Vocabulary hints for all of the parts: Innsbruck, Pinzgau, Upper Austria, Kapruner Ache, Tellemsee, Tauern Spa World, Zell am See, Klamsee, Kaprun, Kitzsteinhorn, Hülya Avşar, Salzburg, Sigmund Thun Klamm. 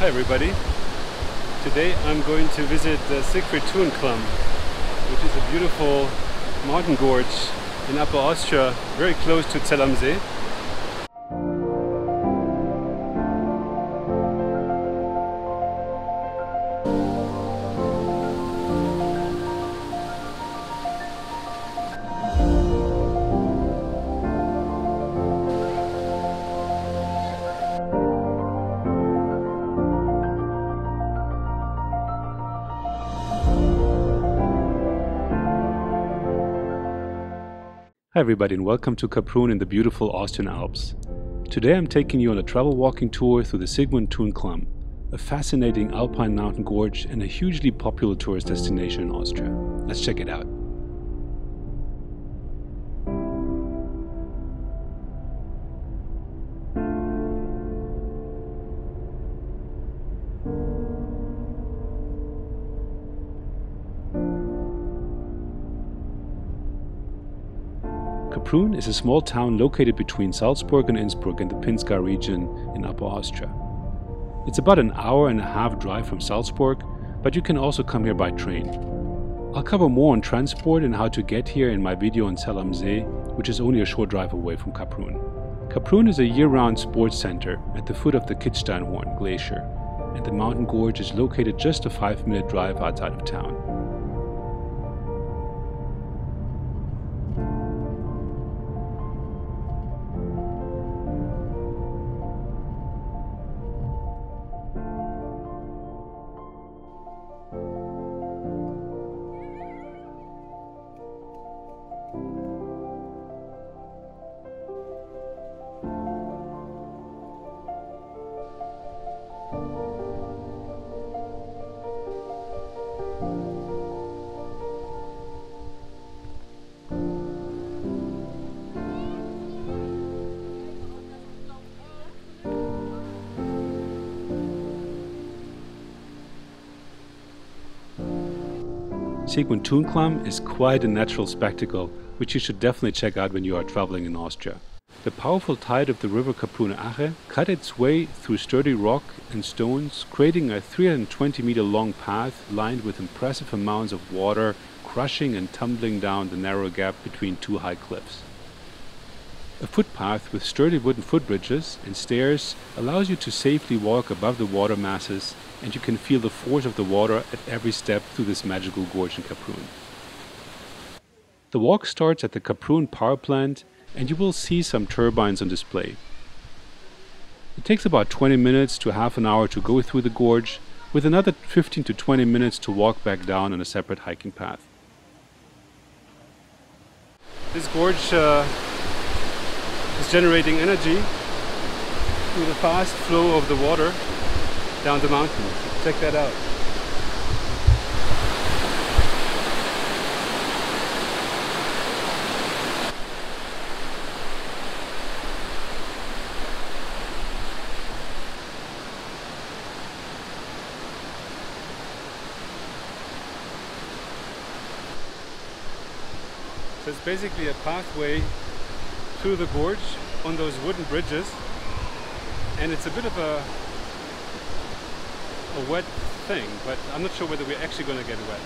Hi everybody, today I'm going to visit the Sigmund Thun Klamm, which is a beautiful mountain gorge in Upper Austria, very close to Tellemsee. Hi everybody and welcome to Kaprun in the beautiful Austrian Alps. Today I'm taking you on a travel walking tour through the Sigmund Thun Klamm, a fascinating alpine mountain gorge and a hugely popular tourist destination in Austria. Let's check it out. Kaprun is a small town located between Salzburg and Innsbruck in the Pinzgau region in Upper Austria. It's about an hour and a half drive from Salzburg, but you can also come here by train. I'll cover more on transport and how to get here in my video on Zell am See, which is only a short drive away from Kaprun. Kaprun is a year-round sports center at the foot of the Kitzsteinhorn glacier, and the mountain gorge is located just a 5-minute drive outside of town. Sigmund Thun Klamm is quite a natural spectacle, which you should definitely check out when you are traveling in Austria. The powerful tide of the river Kapruner Ache cut its way through sturdy rock and stones, creating a 320-meter-long path lined with impressive amounts of water, crushing and tumbling down the narrow gap between two high cliffs. A footpath with sturdy wooden footbridges and stairs allows you to safely walk above the water masses, and you can feel the force of the water at every step through this magical gorge in Kaprun. The walk starts at the Kaprun power plant and you will see some turbines on display. It takes about 20 minutes to half an hour to go through the gorge, with another 15 to 20 minutes to walk back down on a separate hiking path. This gorge is generating energy through the fast flow of the water down the mountain. Check that out. So it's basically a pathway through the gorge on those wooden bridges, and it's a bit of a wet thing, but I'm not sure whether we're actually going to get wet.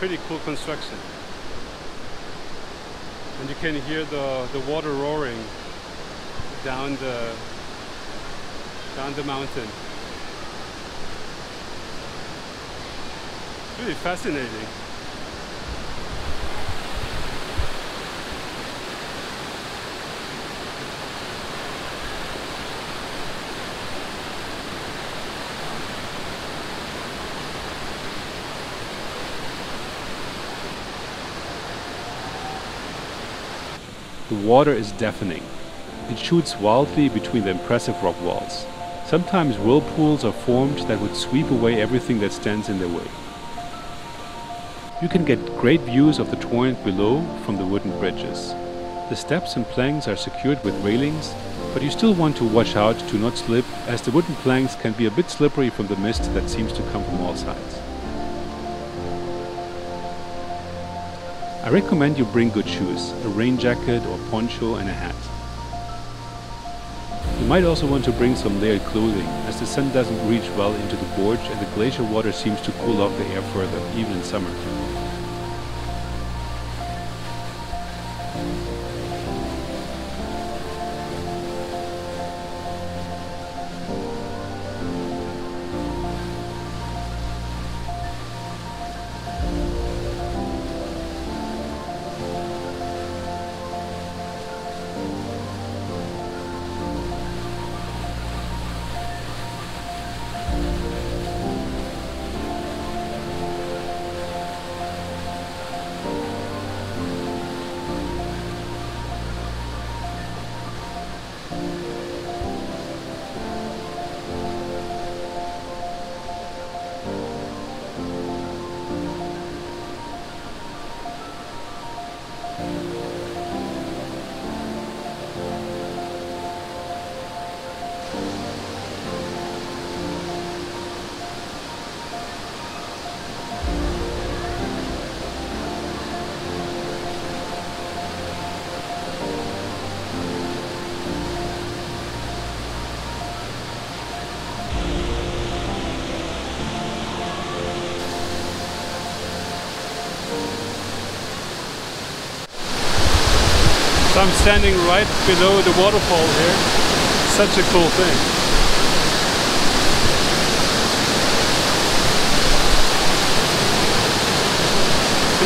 Pretty cool construction. And you can hear the water roaring down the mountain. Really fascinating. The water is deafening. It shoots wildly between the impressive rock walls. Sometimes whirlpools are formed that would sweep away everything that stands in their way. You can get great views of the torrent below from the wooden bridges. The steps and planks are secured with railings, but you still want to watch out to not slip, as the wooden planks can be a bit slippery from the mist that seems to come from all sides. I recommend you bring good shoes, a rain jacket or poncho and a hat. You might also want to bring some layered clothing, as the sun doesn't reach well into the gorge and the glacial water seems to cool off the air further, even in summer. I'm standing right below the waterfall here. Such a cool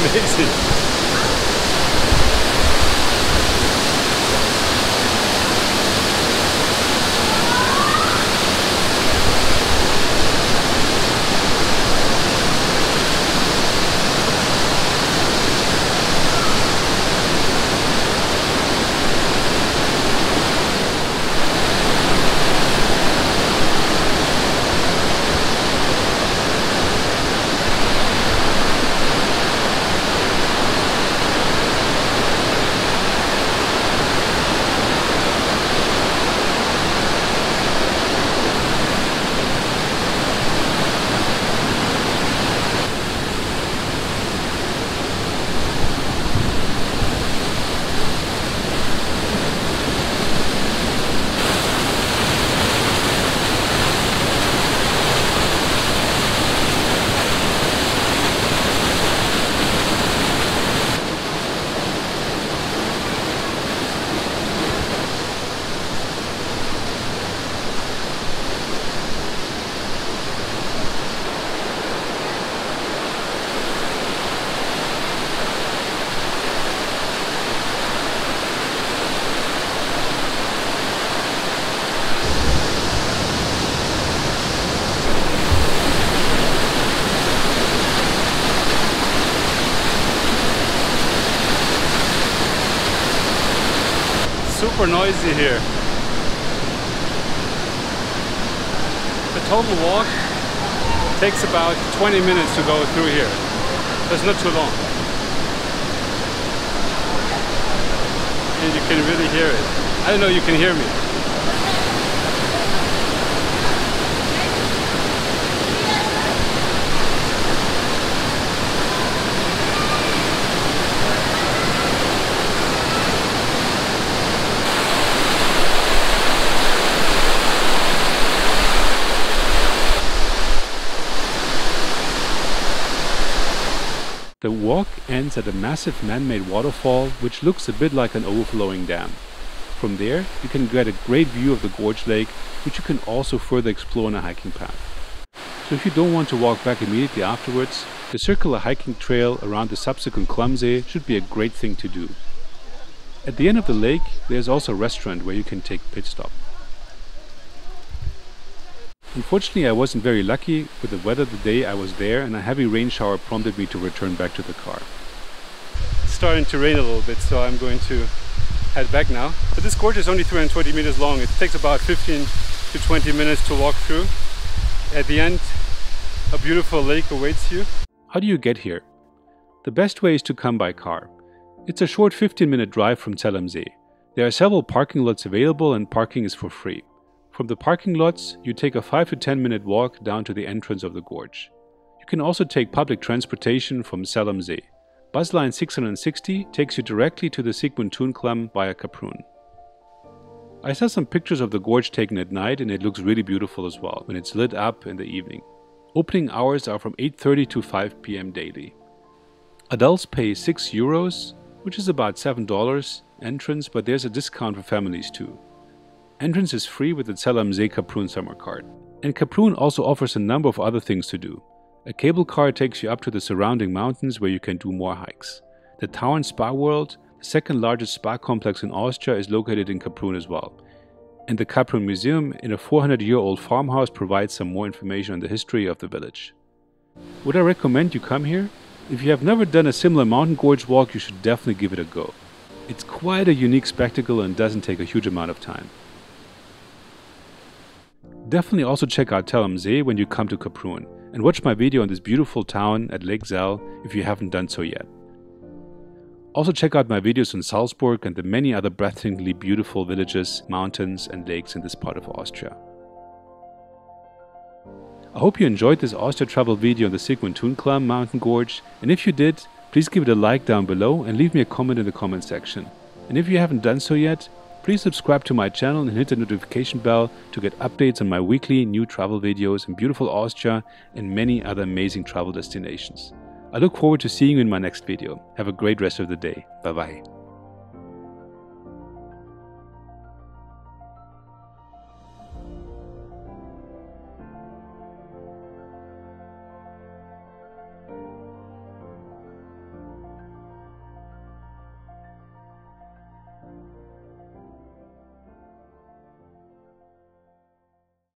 thing. Amazing. Super noisy here. The total walk takes about 20 minutes to go through here. That's not too long. And you can really hear it. I don't know, you can hear me. The walk ends at a massive man-made waterfall which looks a bit like an overflowing dam. From there you can get a great view of the gorge lake, which you can also further explore on a hiking path. So if you don't want to walk back immediately afterwards, the circular hiking trail around the subsequent Klamsee should be a great thing to do. At the end of the lake there is also a restaurant where you can take pit stop. Unfortunately, I wasn't very lucky with the weather the day I was there, and a heavy rain shower prompted me to return back to the car. It's starting to rain a little bit, so I'm going to head back now. But this gorge is only 320 meters long. It takes about 15 to 20 minutes to walk through. At the end, a beautiful lake awaits you. How do you get here? The best way is to come by car. It's a short 15-minute drive from Tellemsee. There are several parking lots available and parking is for free. From the parking lots, you take a 5 to 10 minute walk down to the entrance of the gorge. You can also take public transportation from Zell am See. Bus line 660 takes you directly to the Sigmund Thun Klamm via Kaprun. I saw some pictures of the gorge taken at night and it looks really beautiful as well when it's lit up in the evening. Opening hours are from 8:30 to 5 p.m. daily. Adults pay €6, which is about $7 entrance, but there's a discount for families too. Entrance is free with the Zell am See Kaprun summer card. And Kaprun also offers a number of other things to do. A cable car takes you up to the surrounding mountains where you can do more hikes. The Tauern Spa World, the second largest spa complex in Austria, is located in Kaprun as well. And the Kaprun Museum in a 400-year-old farmhouse provides some more information on the history of the village. Would I recommend you come here? If you have never done a similar mountain gorge walk, you should definitely give it a go. It's quite a unique spectacle and doesn't take a huge amount of time. Definitely also check out Tellemsee when you come to Kaprun, and watch my video on this beautiful town at Lake Zell if you haven't done so yet. Also check out my videos on Salzburg and the many other breathtakingly beautiful villages, mountains and lakes in this part of Austria. I hope you enjoyed this Austria travel video on the Sigmund Thun Klamm mountain gorge, and if you did, please give it a like down below and leave me a comment in the comment section. And if you haven't done so yet, please subscribe to my channel and hit the notification bell to get updates on my weekly new travel videos in beautiful Austria and many other amazing travel destinations. I look forward to seeing you in my next video. Have a great rest of the day. Bye bye.